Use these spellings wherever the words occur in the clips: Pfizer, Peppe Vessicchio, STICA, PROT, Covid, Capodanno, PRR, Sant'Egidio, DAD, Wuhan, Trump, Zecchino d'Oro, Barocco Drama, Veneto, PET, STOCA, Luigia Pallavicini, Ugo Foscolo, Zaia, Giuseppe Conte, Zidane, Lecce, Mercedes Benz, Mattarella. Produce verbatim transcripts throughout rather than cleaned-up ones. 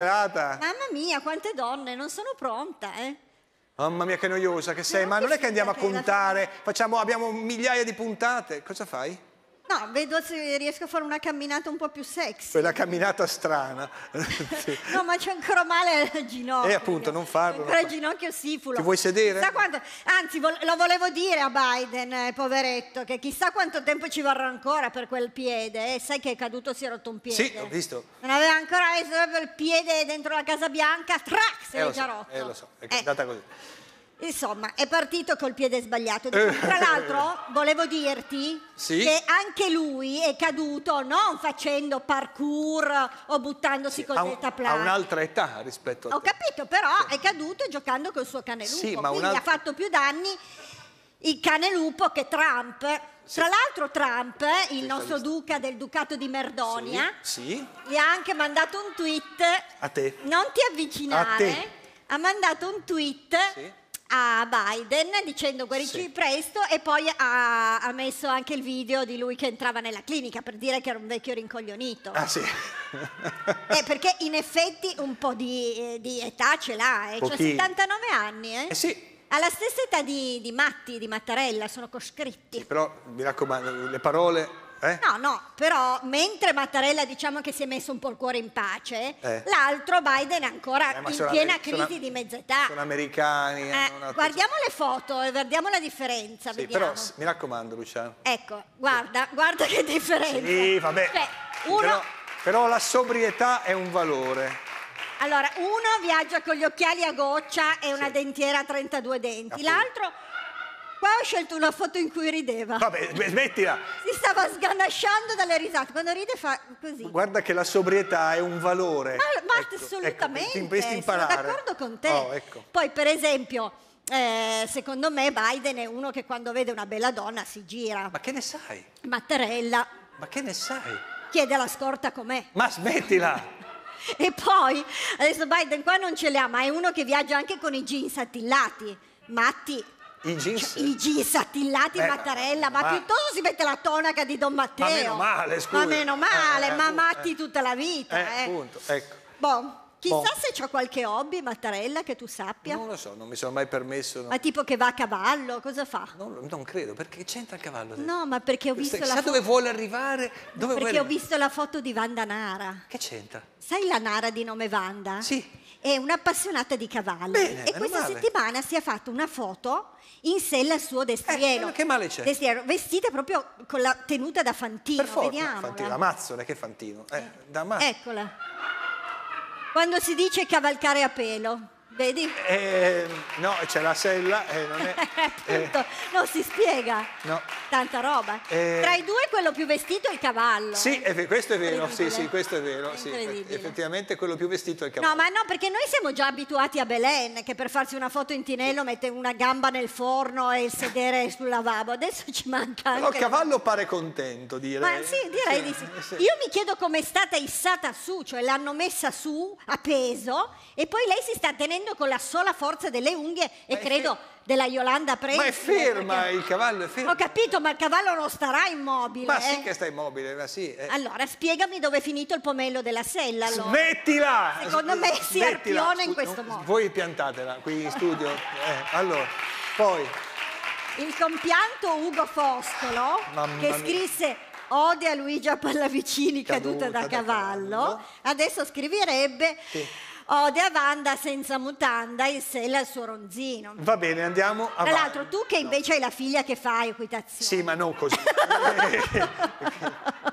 Mamma mia, quante donne, non sono pronta, eh. Mamma mia, che noiosa che sei, ma non è che andiamo a contare, facciamo, abbiamo migliaia di puntate, cosa fai? No, vedo se riesco a fare una camminata un po' più sexy. Quella camminata strana. Sì. No, ma c'è ancora male al ginocchio. E eh, appunto, non farlo. Ancora il ginocchio sifulo. Ti vuoi sedere? Chissà quanto... Anzi, vo lo volevo dire a Biden, eh, poveretto, che chissà quanto tempo ci vorrà ancora per quel piede. Eh. Sai che è caduto, si è rotto un piede. Sì, ho visto. Non aveva ancora visto il piede dentro la Casa Bianca, trac, se l'è già rotto. Eh, lo so, è andata eh. così. Insomma, è partito col piede sbagliato. Tra l'altro, volevo dirti sì. che anche lui è caduto non facendo parkour o buttandosi sì, col deltaplano. Ha un'altra età rispetto a te. Ho capito, però sì. è caduto giocando col suo cane lupo. Sì, ma quindi ha fatto più danni il cane lupo che Trump. Sì. Tra l'altro Trump, il nostro duca del Ducato di Merdonia, sì. Sì. gli ha anche mandato un tweet. A te. Non ti avvicinare. A te. Ha mandato un tweet... Sì. a Biden dicendo guarisci sì. presto, e poi ha, ha messo anche il video di lui che entrava nella clinica per dire che era un vecchio rincoglionito. Ah sì. Eh, perché in effetti un po' di, eh, di età ce l'ha, eh. Cioè settantanove anni, eh? Eh sì. Ha la stessa età di, di Matti, di Mattarella, sono coscritti. Sì, però mi raccomando, le parole... Eh? No, no, però mentre Mattarella diciamo che si è messo un po' il cuore in pace, eh. l'altro Biden è ancora eh, in piena crisi sono, di mezz'età. Sono americani. Eh, una... Guardiamo le foto e guardiamo la differenza. Sì, vediamo. Però mi raccomando, Luciana. Ecco, guarda, sì. guarda che differenza. Sì, vabbè. Cioè, uno... però, però la sobrietà è un valore. Allora, uno viaggia con gli occhiali a goccia e una sì. dentiera a trentadue denti, l'altro... Qua ho scelto una foto in cui rideva. Vabbè, smettila! Si stava sganasciando dalle risate. Quando ride fa così. Guarda che la sobrietà è un valore. Ma, ma ecco, assolutamente, ecco, sono d'accordo con te. Oh, ecco. Poi, per esempio, eh, secondo me Biden è uno che quando vede una bella donna si gira. Ma che ne sai? Mattarella. Ma che ne sai? Chiede la scorta com'è. Ma smettila! E poi, adesso Biden qua non ce le ha, ma è uno che viaggia anche con i jeans attillati. Matti... I jeans, cioè, i jeans attillati, beh, Mattarella, ma, ma piuttosto si mette la tonaca di Don Matteo. Ma meno male, scusa. Ma meno male, eh, eh, ma Matti eh, tutta la vita. Eh, eh. Punto, ecco. Boh, chissà boh. se c'ha qualche hobby, Mattarella, che tu sappia. Non lo so, non mi sono mai permesso. No. Ma tipo che va a cavallo, cosa fa? Non, non credo, perché c'entra il cavallo? Dentro? No, ma perché ho visto Questa, la foto... dove vuole arrivare? Dove perché vuole... ho visto la foto di Vanda Nara. Che c'entra? Sai la Nara di nome Vanda? Sì. È un'appassionata di cavalli. Bene, e questa male. settimana si è fatta una foto in sella al suo destriero. Eh, che male c'è? Destriero, vestita proprio con la tenuta da fantino. Per forza, vediamola. Fantino, da mazzole, che fantino. Eh, eh. Da mazzole. Eccola. Quando si dice cavalcare a pelo, vedi? Eh, no, c'è la sella e eh, non è... Appunto, eh. non si spiega. No. Tanta roba. Eh. Tra i due quello più vestito è il cavallo. Sì, eh. questo è vero, sì, sì, questo è vero. È sì, effettivamente quello più vestito è il cavallo. No, ma no, perché noi siamo già abituati a Belen, che per farsi una foto in tinello mette una gamba nel forno e il sedere sul lavabo. Adesso ci manca anche... Però il cavallo pare contento, direi. Ma sì, direi sì, di sì. sì. Io mi chiedo come è stata issata su, cioè l'hanno messa su a peso e poi lei si sta tenendo con la sola forza delle unghie e ma credo della Yolanda Prensile. Ma è ferma, perché... il cavallo è fermo. Ho capito, ma il cavallo non starà immobile. Ma eh? sì che sta immobile, ma sì. Eh. Allora, spiegami dove è finito il pomello della sella. Allora. Smettila! Secondo me si arpiona in questo modo. Voi piantatela qui in studio. Eh, allora, poi... Il compianto Ugo Foscolo, Mamma che scrisse... Mia. Odia Luigia Pallavicini caduta, caduta da, da cavallo. cavallo, adesso scriverebbe sì. Odia Vanda senza mutanda in sella al suo ronzino. Va bene, andiamo avanti. Tra l'altro tu che invece no. hai la figlia che fa equitazione. Sì, ma non così.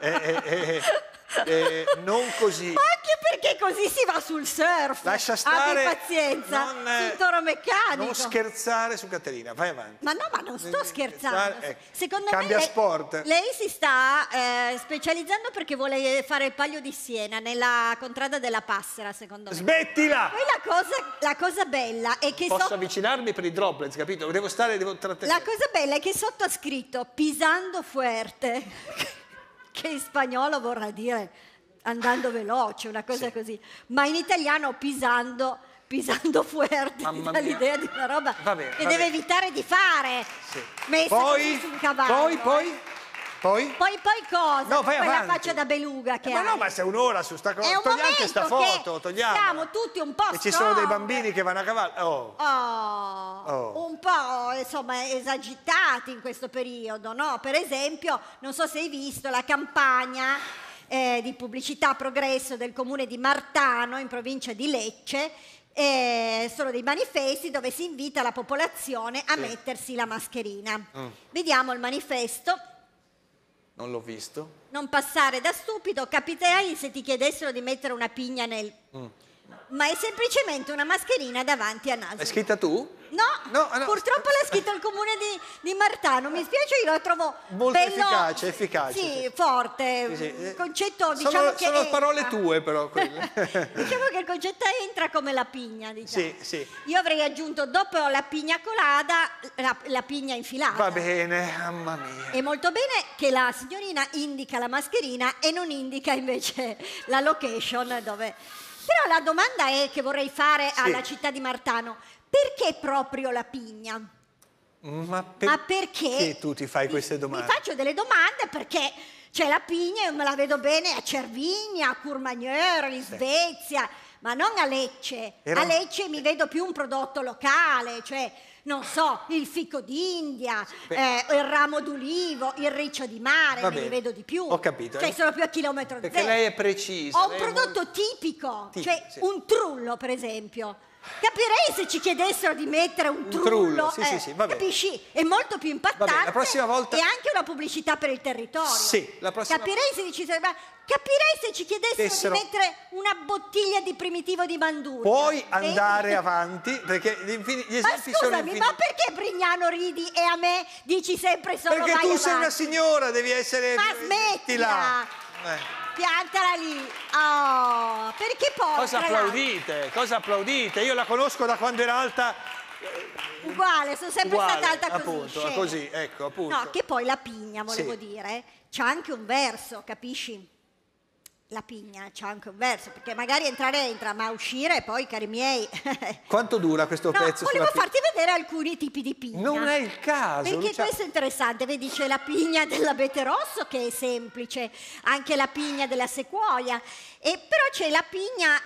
eh, eh, eh, eh, non così. Ma anche perché così si va sul surf. Lascia stare. Abbi pazienza, non, eh, sul toro meccanico. Non scherzare su Caterina, vai avanti. Ma no, ma non sto eh, scherzando. Eh, Secondo cambia me lei, sport. lei si sta eh, specializzando perché vuole fare il Palio di Siena nella contrada della Passera, secondo me. Smetti. Poi la cosa, la cosa bella è che... Posso so... avvicinarmi per i droplets, capito? Devo stare, devo trattenere. La cosa bella è che sotto ha scritto pisando fuerte, che in spagnolo vorrà dire andando veloce, una cosa sì. così. Ma in italiano pisando, pisando fuerte, l'idea di una roba va bene, che va deve bene. evitare di fare. Sì. Messa poi, su un cavallo. Poi, poi... Poi? Poi, poi cosa? No, poi la faccia da beluga che eh, ma no, ma se un'ora su sta cosa, togliamo questa foto, togliamo. Siamo tutti un po' e ci sono dei bambini che vanno a cavallo. Oh. Oh, oh. Un po' insomma esagitati in questo periodo, no? Per esempio, non so se hai visto la campagna eh, di pubblicità progresso del comune di Martano in provincia di Lecce. Eh, sono dei manifesti dove si invita la popolazione a sì. mettersi la mascherina. Mm. Vediamo il manifesto. Non l'ho visto. Non passare da stupido, capiterei se ti chiedessero di mettere una pigna nel... Mm. Ma è semplicemente una mascherina davanti a naso. È scritta tu? No, no, no. Purtroppo l'ha scritta il comune di, di Martano. Mi spiace, io la trovo molto bello... efficace, efficace. Sì, forte. Sì, sì. Il concetto, diciamo sono, che sono entra. Parole tue, però. Diciamo che il concetto entra come la pigna. Diciamo. Sì, sì. Io avrei aggiunto dopo la pigna colada la, la pigna infilata. Va bene, mamma mia. E molto bene che la signorina indica la mascherina e non indica invece la location dove. Però la domanda è che vorrei fare sì. alla città di Martano, perché proprio la pigna? Ma, per Ma perché? Che tu ti fai mi, queste domande? Mi faccio delle domande perché c'è la pigna, io me la vedo bene a Cervigna, a Courmayeur, in Svezia, sì. ma non a Lecce. Era... A Lecce mi vedo più un prodotto locale, cioè non so, il fico d'India, eh, il ramo d'ulivo, il riccio di mare, me li vedo di più. Ho capito. Cioè eh? sono più a chilometro Perché zero. Perché lei è precisa. Ho un prodotto molto... tipico, tipico, cioè sì. un trullo per esempio. Capirei se ci chiedessero di mettere un trullo, un trullo sì, eh, sì, sì, va bene. Capisci? È molto più impattante bene, la prossima volta... e anche una pubblicità per il territorio. Sì, la prossima... Capirei se ci Capirei se ci chiedessero Tessero... di mettere una bottiglia di primitivo di Bandura. Puoi andare eh? avanti perché gli, infin... gli esempi sono Ma scusami, sono ma perché Brignano ridi e a me dici sempre solo perché vai avanti? Perché tu sei una signora, devi essere... Ma smettila! Eh. Piantala lì, oh, perché poi... Cosa applaudite, cosa applaudite? Io la conosco da quando era alta... Uguale, sono sempre Uguale, stata alta appunto, così. così ecco, appunto. No, che poi la pigna, volevo sì. dire, c'ha anche un verso, capisci? La pigna c'ha anche un verso, perché magari entrare entra, ma uscire poi, cari miei... Quanto dura questo no, pezzo? Volevo farti vedere alcuni tipi di pigna. Non è il caso. Perché Lucia... questo è interessante, vedi c'è la pigna dell'abete rosso che è semplice, anche la pigna della sequoia, e però c'è la pigna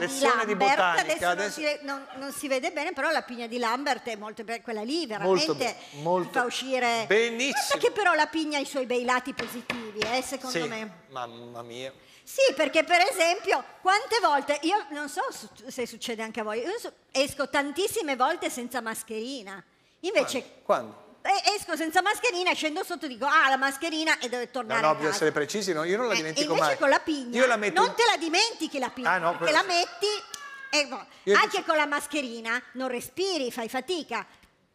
eh, di Lambert, di botanica, adesso, adesso... Non, si, non, non si vede bene, però la pigna di Lambert è molto bella, quella lì veramente molto, fa uscire... Benissimo. Guarda che però la pigna ha i suoi bei lati positivi, eh, secondo sì, me. Mamma mia. Sì, perché per esempio, quante volte, io non so se succede anche a voi, io esco tantissime volte senza mascherina. Invece, quando? Esco senza mascherina, scendo sotto e dico, ah, la mascherina e devo tornare no, no, a casa. No, bisogna essere precisi, no? Io non la dimentico eh, invece mai. Invece con la pigna, io la metto... non te la dimentichi la pigna, ah, no, perché la metti, e no. anche dico... con la mascherina non respiri, fai fatica.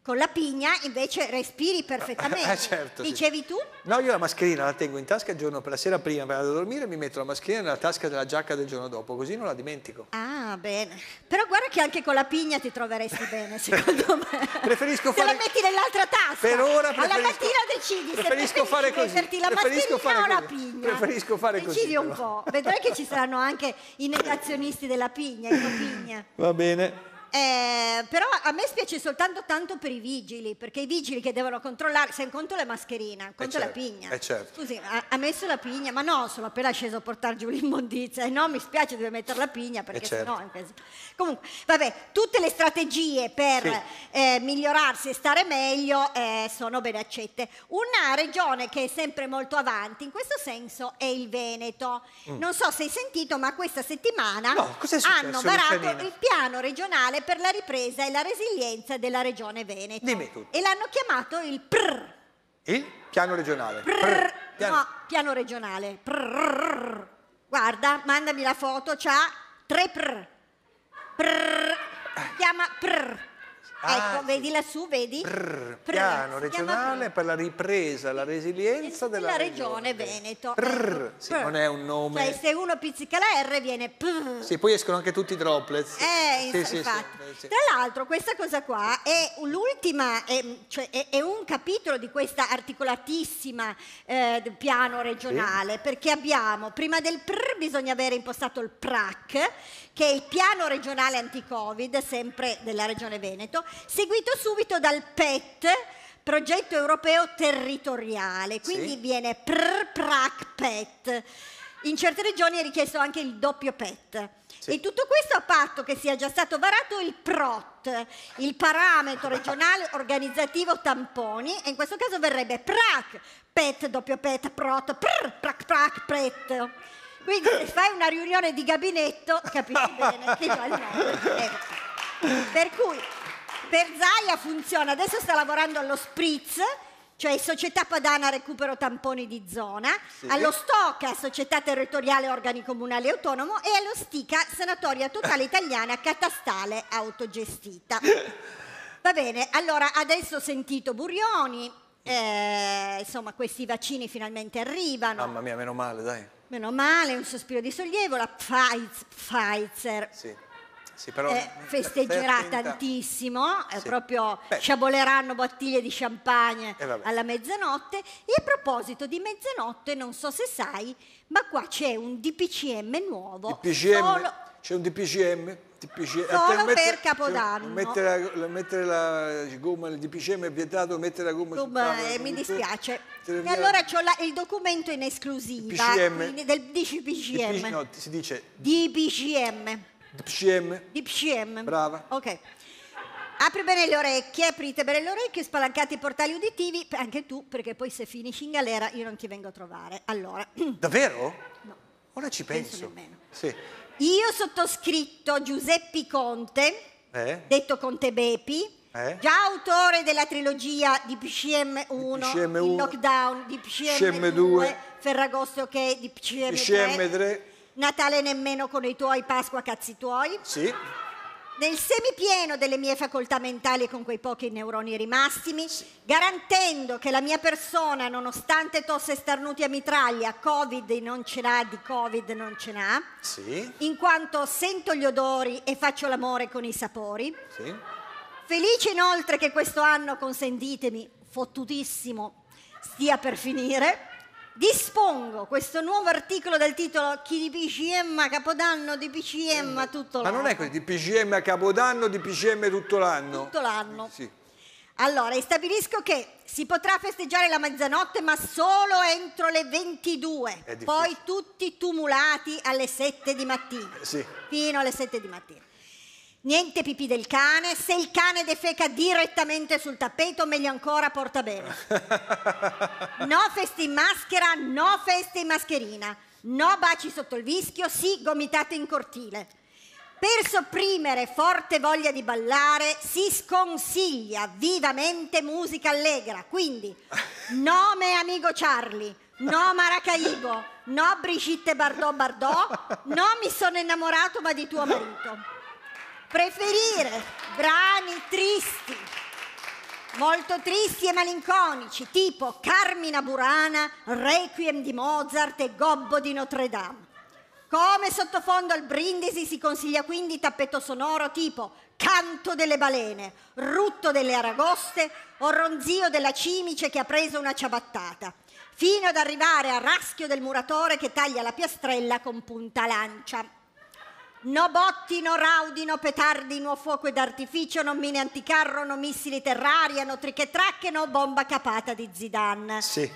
Con la pigna invece respiri perfettamente. Eh, certo, Dicevi sì. tu? No, io la mascherina la tengo in tasca il giorno per la sera prima, per andare a dormire, mi metto la mascherina nella tasca della giacca del giorno dopo, così non la dimentico. Ah, bene. Però guarda che anche con la pigna ti troveresti bene, secondo me. Preferisco fare... Se la metti nell'altra tasca. Per ora preferisco... Alla mattina decidi preferisco se preferisci metterti la preferisco mascherina fare o la pigna. Preferisco fare decidi così. Decidi un però. po'. Vedrai che ci saranno anche i negazionisti della pigna, i copigna. Va bene. Eh, però a me spiace soltanto tanto per i vigili, perché i vigili che devono controllare, se conto la mascherina, conto la pigna. Certo. Scusi, ha, ha messo la pigna, ma no, sono appena sceso a portare giù l'immondizia e no, mi spiace, deve mettere la pigna perché sennò certo. no, comunque, vabbè, tutte le strategie per sì. eh, migliorarsi e stare meglio eh, sono ben accette. Una regione che è sempre molto avanti in questo senso è il Veneto. Mm. Non so se hai sentito, ma questa settimana no, hanno varato il piano regionale per la ripresa e la resilienza della regione Veneto. Dimmi tutto. E l'hanno chiamato il P R R. Il piano regionale. Prr. Prr. Piano. No, piano regionale. Prr. Guarda, mandami la foto, c'ha tre P R R. Prr. Chiama P R R. Ah, ecco, sì. vedi lassù, vedi? Prr. Prr. Piano regionale per la ripresa e la resilienza della, della regione, regione Veneto. Prr. Ecco. Sì, Prr. Non è un nome. Cioè, se uno pizzica la R viene P R R. Sì, poi escono anche tutti i droplets. Eh, sì, sì, infatti. Sì, sì. Tra l'altro, questa cosa qua è l'ultima, è, cioè, è, è un capitolo di questa articolatissima eh, piano regionale, sì. perché abbiamo, prima del P R R bisogna avere impostato il P R A C, che è il piano regionale anti-Covid, sempre della regione Veneto, seguito subito dal P E T, progetto europeo territoriale, quindi sì. viene pr, prac, pet. In certe regioni è richiesto anche il doppio pet. Sì. E tutto questo a patto che sia già stato varato il P R O T, il parametro regionale organizzativo tamponi, e in questo caso verrebbe PRAC, PET, doppio PET, P R O T, PRR, PRAC, PRAC, PET. Quindi se fai una riunione di gabinetto, capisci bene che già il nome. Per cui per Zaia funziona, adesso sta lavorando allo spritz, cioè società padana recupero tamponi di zona, sì. allo STOCA, società territoriale organi comunale autonomo, e allo STICA, sanatoria totale italiana catastale autogestita. Va bene, allora adesso ho sentito Burioni, eh, insomma questi vaccini finalmente arrivano. Mamma mia, meno male, dai. Meno male, un sospiro di sollievo, la Pfizer. Sì. Sì, però eh, festeggerà tantissimo, eh, sì. proprio Beh. sciaboleranno bottiglie di champagne eh, alla mezzanotte. E a proposito di mezzanotte, non so se sai, ma qua c'è un D P C M nuovo. D P C M? C'è un D P C M? D P C M. Solo mettere, per Capodanno. Mettere la, mettere la gomma nel D P C M è vietato, mettere la gomma, gomma sul tavolo. Mi dispiace. E allora c'ho il documento in esclusiva D P C M. Del D P C M. D P C M. No, si dice D P C M. D P C M. D P C M. Brava. Ok. Apri bene le orecchie, aprite bene le orecchie, spalancate i portali uditivi, anche tu, perché poi se finisci in galera io non ti vengo a trovare. Allora. Davvero? No. Ora ci penso. penso sì. Io sottoscritto Giuseppe Conte, eh? detto Conte Bepi, eh? già autore della trilogia D P C M uno, D P C M uno, il lockdown, D P C M due, Ferragosto ok, D P C M tre. Natale nemmeno con i tuoi, Pasqua cazzi tuoi. Sì. Nel semipieno delle mie facoltà mentali con quei pochi neuroni rimastimi, sì. garantendo che la mia persona, nonostante tosse starnuti a mitraglia, Covid non ce n'ha, di Covid non ce n'ha, sì. in quanto sento gli odori e faccio l'amore con i sapori. Sì. Felice inoltre che questo anno, consentitemi, fottutissimo, stia per finire. Dispongo questo nuovo articolo dal titolo Chi D P C M a Capodanno, D P C M a tutto l'anno. Ma non è così, D P C M a Capodanno, D P C M tutto l'anno? Tutto l'anno. Sì. Allora, e stabilisco che si potrà festeggiare la mezzanotte ma solo entro le ventidue, poi tutti tumulati alle sette di mattina, eh, sì. fino alle sette di mattina. Niente pipì del cane, se il cane defeca direttamente sul tappeto, meglio ancora porta bene. No feste in maschera, no feste in mascherina, no baci sotto il vischio, sì gomitate in cortile. Per sopprimere forte voglia di ballare si sconsiglia vivamente musica allegra, quindi no me amico Charlie. No Maracaibo, no Brigitte Bardot Bardot, no mi sono innamorato ma di tuo marito. Preferire brani tristi, molto tristi e malinconici, tipo Carmina Burana, Requiem di Mozart e Gobbo di Notre Dame. Come sottofondo al brindisi si consiglia quindi tappeto sonoro tipo Canto delle balene, Rutto delle aragoste o Ronzio della cimice che ha preso una ciabattata, fino ad arrivare a Raschio del muratore che taglia la piastrella con punta lancia. No botti, no raudi, no petardi, no fuoco ed artificio, no mine anticarro, no missili terraria, no trichetracche, no bomba capata di Zidane. Sì.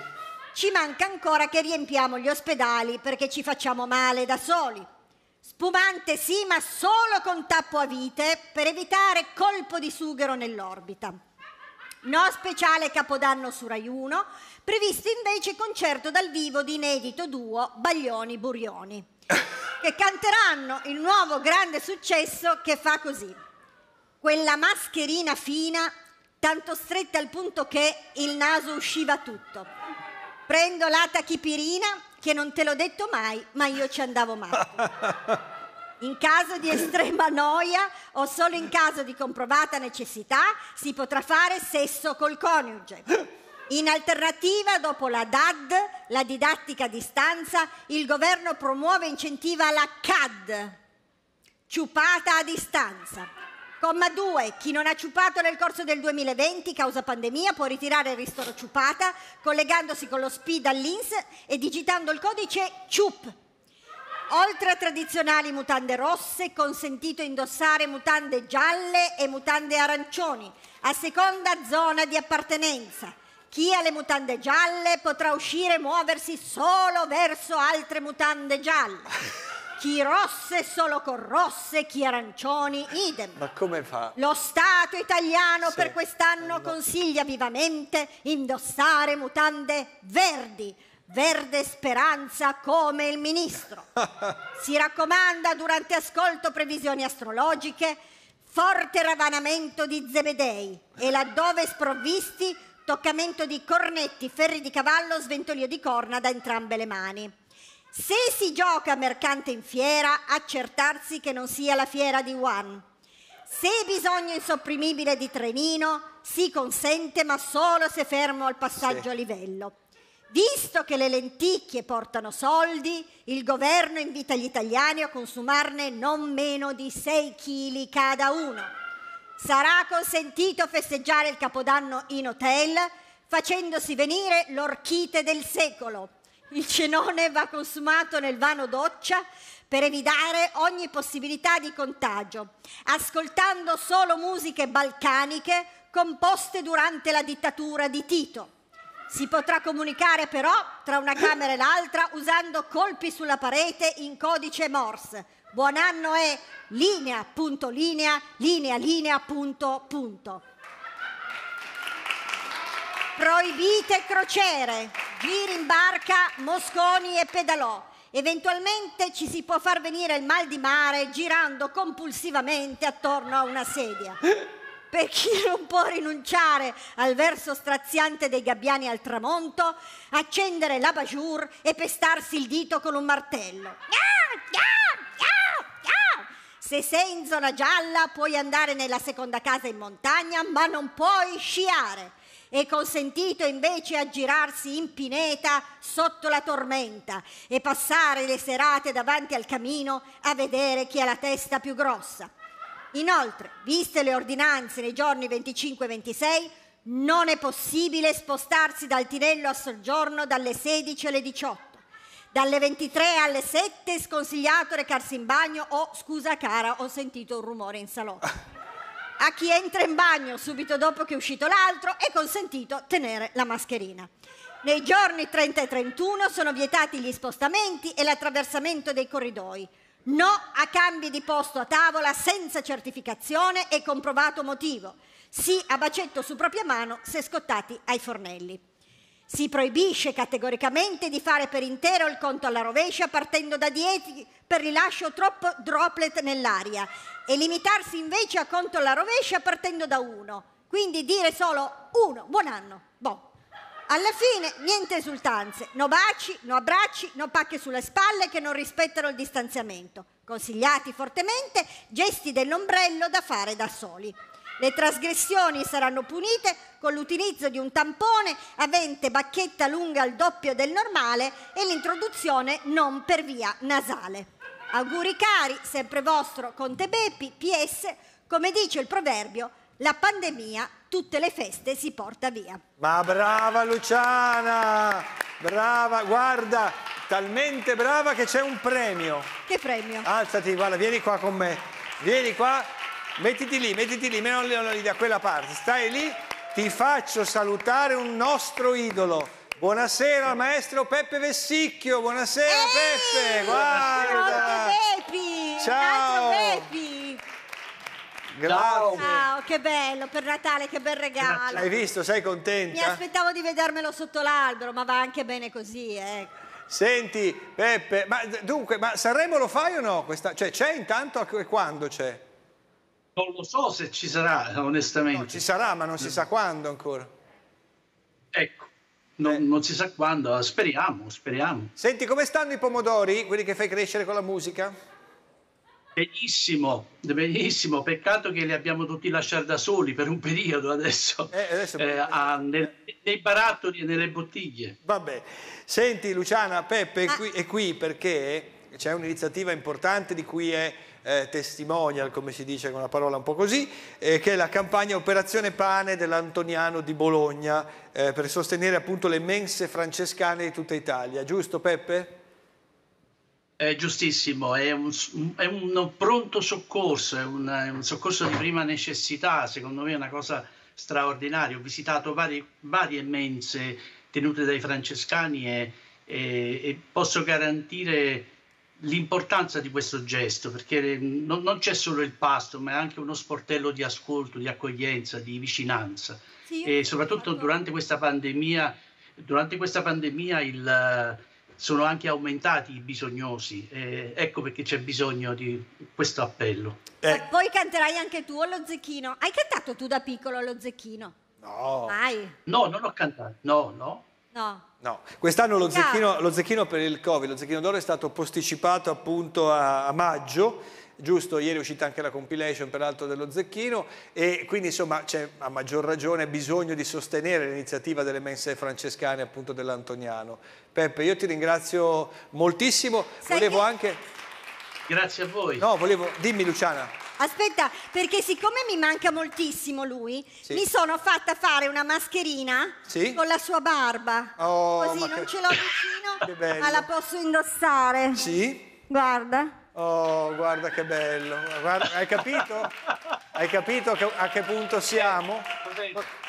Ci manca ancora che riempiamo gli ospedali perché ci facciamo male da soli. Spumante sì, ma solo con tappo a vite per evitare colpo di sughero nell'orbita. No speciale Capodanno su Rai uno, previsto invece concerto dal vivo di inedito duo Baglioni-Burioni. Che canteranno il nuovo grande successo che fa così. Quella mascherina fina, tanto stretta al punto che il naso usciva tutto. Prendo la tachipirina, che non te l'ho detto mai, ma io ci andavo matto. In caso di estrema noia o solo in caso di comprovata necessità si potrà fare sesso col coniuge. In alternativa, dopo la D A D, la didattica a distanza, il governo promuove e incentiva la C A D, ciupata a distanza. Comma due. Chi non ha ciupato nel corso del duemilaventi, causa pandemia, può ritirare il ristoro ciupata collegandosi con lo S P I D all'I N S e digitando il codice CIUP. oltre a tradizionali mutande rosse, è consentito indossare mutande gialle e mutande arancioni, a seconda zona di appartenenza. Chi ha le mutande gialle potrà uscire e muoversi solo verso altre mutande gialle. Chi rosse solo con rosse, chi arancioni idem. Ma come fa? Lo Stato italiano sì, per quest'anno consiglia vivamente indossare mutande verdi. Verde speranza come il ministro. Si raccomanda durante ascolto previsioni astrologiche, forte ravanamento di zebedei e laddove sprovvisti toccamento di cornetti, ferri di cavallo, sventolio di corna da entrambe le mani. Se si gioca mercante in fiera, accertarsi che non sia la fiera di Wuhan. Se bisogno insopprimibile di trenino, si consente ma solo se fermo al passaggio sì. a livello. Visto che le lenticchie portano soldi, il governo invita gli italiani a consumarne non meno di sei chili cada uno. Sarà consentito festeggiare il Capodanno in hotel facendosi venire l'orchite del secolo. Il cenone va consumato nel vano doccia per evitare ogni possibilità di contagio, ascoltando solo musiche balcaniche composte durante la dittatura di Tito. Si potrà comunicare però tra una camera e l'altra usando colpi sulla parete in codice Morse. Buon anno e linea, punto, linea, linea, linea, punto, punto. Proibite crociere, giri in barca, mosconi e pedalò. Eventualmente ci si può far venire il mal di mare girando compulsivamente attorno a una sedia. Per chi non può rinunciare al verso straziante dei gabbiani al tramonto, accendere l'abajur e pestarsi il dito con un martello. Se sei in zona gialla puoi andare nella seconda casa in montagna, ma non puoi sciare. È consentito invece aggirarsi in pineta sotto la tormenta e passare le serate davanti al camino a vedere chi ha la testa più grossa. Inoltre, viste le ordinanze nei giorni venticinque e ventisei, non è possibile spostarsi dal tinello a soggiorno dalle sedici alle diciotto. Dalle ventitré alle sette è sconsigliato recarsi in bagno o, scusa cara, ho sentito un rumore in salotto. A chi entra in bagno subito dopo che è uscito l'altro è consentito tenere la mascherina. Nei giorni trenta e trentuno sono vietati gli spostamenti e l'attraversamento dei corridoi. No a cambi di posto a tavola senza certificazione e comprovato motivo. Sì a bacetto su propria mano se scottati ai fornelli. Si proibisce categoricamente di fare per intero il conto alla rovescia partendo da dieci per rilascio troppo droplet nell'aria e limitarsi invece a conto alla rovescia partendo da uno. Quindi dire solo uno, buon anno, boh. Alla fine niente esultanze, no baci, no abbracci, no pacche sulle spalle che non rispettano il distanziamento. Consigliati fortemente gesti dell'ombrello da fare da soli. Le trasgressioni saranno punite con l'utilizzo di un tampone avente bacchetta lunga al doppio del normale e l'introduzione non per via nasale. Auguri cari, sempre vostro Conte Beppi, P S, come dice il proverbio, la pandemia, tutte le feste si porta via. Ma brava Luciana! Brava, guarda, talmente brava che c'è un premio. Che premio? Alzati, guarda, vieni qua con me. Vieni qua, mettiti lì, mettiti lì, meno lì da quella parte. Stai lì, ti faccio salutare un nostro idolo. Buonasera al maestro Peppe Vessicchio. Buonasera. Ehi, Peppe, guarda. Peppi. Ciao Peppi. Ciao. Ciao, che bello, per Natale, che bel regalo. L'hai visto, sei contenta? Mi aspettavo di vedermelo sotto l'albero, ma va anche bene così, ecco. Senti, Peppe, ma dunque, ma Sanremo lo fai o no? Questa, cioè, c'è intanto e quando c'è? Non lo so se ci sarà, onestamente. No, ci sarà, ma non si sa quando ancora. Ecco, non, eh. non si sa quando, speriamo, speriamo. Senti, come stanno i pomodori, quelli che fai crescere con la musica? Benissimo, benissimo, peccato che li abbiamo tutti lasciati da soli per un periodo adesso, eh, adesso... Eh, a, nel, nei barattoli e nelle bottiglie. Vabbè, senti Luciana, Peppe ah. è, qui, è qui perché c'è un'iniziativa importante di cui è eh, testimonial, come si dice con una parola un po' così, eh, che è la campagna Operazione Pane dell'Antoniano di Bologna eh, per sostenere appunto le mense francescane di tutta Italia, giusto Peppe? È giustissimo, è un, è un pronto soccorso, è un, è un soccorso di prima necessità, secondo me è una cosa straordinaria. Ho visitato vari, varie mense tenute dai francescani e, e, e posso garantire l'importanza di questo gesto, perché non, non c'è solo il pasto, ma è anche uno sportello di ascolto, di accoglienza, di vicinanza. Sì, e soprattutto durante questa pandemia, durante questa pandemia il... sono anche aumentati i bisognosi, eh, ecco perché c'è bisogno di questo appello. Eh. Poi canterai anche tu lo zecchino. Hai cantato tu da piccolo lo zecchino? No. Mai? No, non l'ho cantato, no, no. No. No. Quest'anno lo zecchino, lo zecchino per il Covid, lo Zecchino d'Oro è stato posticipato appunto a, a maggio, giusto? Ieri è uscita anche la compilation peraltro dello zecchino e quindi insomma c'è a maggior ragione bisogno di sostenere l'iniziativa delle mense francescane appunto dell'Antoniano. Peppe, io ti ringrazio moltissimo, volevo che... anche... Grazie a voi. No, volevo... Dimmi Luciana. Aspetta, perché siccome mi manca moltissimo lui, sì. mi sono fatta fare una mascherina sì. con la sua barba. Oh, così non che... ce l'ho vicino, ma la posso indossare. Sì. Guarda. Oh, guarda che bello. Guarda, hai capito? Hai capito a che punto siamo?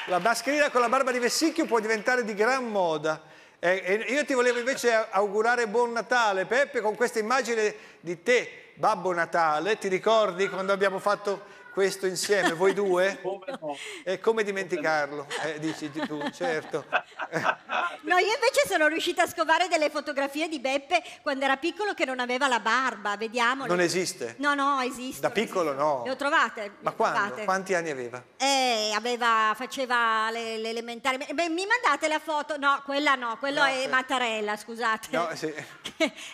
La mascherina con la barba di Vessicchio può diventare di gran moda. Eh, io ti volevo invece augurare buon Natale, Peppe, con questa immagine di te. Babbo Natale, ti ricordi quando abbiamo fatto questo insieme, voi due? Come no? E come dimenticarlo? Eh, dici tu, certo. No, io invece sono riuscita a scovare delle fotografie di Beppe quando era piccolo che non aveva la barba, vediamole. Non esiste? No, no, esiste. Da piccolo no? Le ho trovate. Ma quando? Quanti anni aveva? Eh, aveva, faceva l'elementare. Le, Beh, mi mandate la foto? No, quella no, quello no, è eh. Mattarella, scusate. No, sì.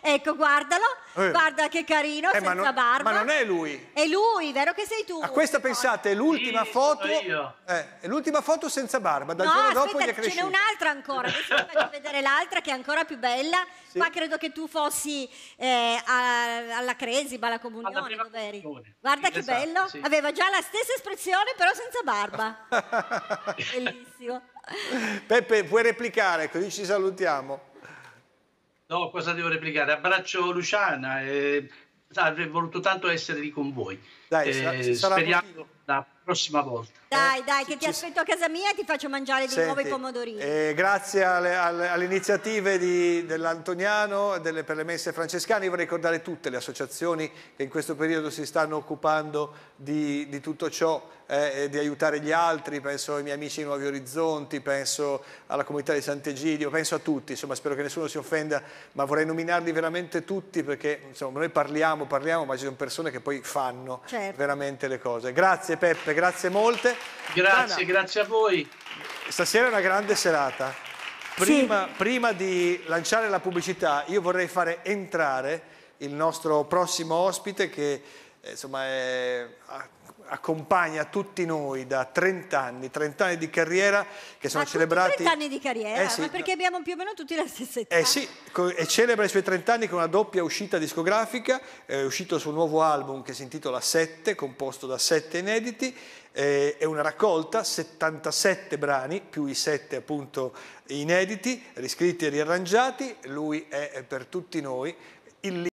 Ecco, guardalo, eh. guarda che carino, eh, senza ma non, barba. Ma non è lui? È lui, vero che sei tu? A questa pensate, è l'ultima sì, foto eh, è l'ultima foto senza barba, dal no, giorno aspetta, dopo gli è cresciuto. Ce n'è un'altra ancora, adesso vi faccio vedere l'altra che è ancora più bella. Sì. Qua credo che tu fossi eh, a, alla Cresima, alla Comunione, dove eri. Guarda che esatto, bello, sì. aveva già la stessa espressione però senza barba. Bellissimo. Peppe, puoi replicare, così ci salutiamo. No, cosa devo replicare? Abbraccio Luciana e... avrei voluto tanto essere lì con voi. Dai, eh, sarà speriamo motivo. La prossima volta. Dai, eh? dai, che ti ci... aspetto a casa mia e ti faccio mangiare di Senti, nuovo i pomodorini. Eh, grazie alle, alle, alle iniziative dell'Antoniano delle, per le mense francescane. Io vorrei ricordare tutte le associazioni che in questo periodo si stanno occupando di, di tutto ciò, eh, di aiutare gli altri. Penso ai miei amici di Nuovi Orizzonti, penso alla comunità di Sant'Egidio, penso a tutti. Insomma, spero che nessuno si offenda, ma vorrei nominarli veramente tutti perché insomma, noi parliamo, parliamo, ma ci sono persone che poi fanno certo. veramente le cose. Grazie Peppe, grazie molte. Grazie, Dana, grazie a voi. Stasera è una grande serata. Prima, sì. prima di lanciare la pubblicità, io vorrei fare entrare il nostro prossimo ospite che insomma, è, accompagna tutti noi da trent'anni, trent'anni di carriera che sono ah, celebrati. trent'anni di carriera? Eh sì, ma perché abbiamo più o meno tutti la stessa età. Eh sì, e celebra i suoi trent'anni con una doppia uscita discografica, è uscito sul nuovo album che si intitola Sette, composto da sette inediti. È una raccolta, settantasette brani, più i sette appunto inediti, riscritti e riarrangiati. Lui è per tutti noi il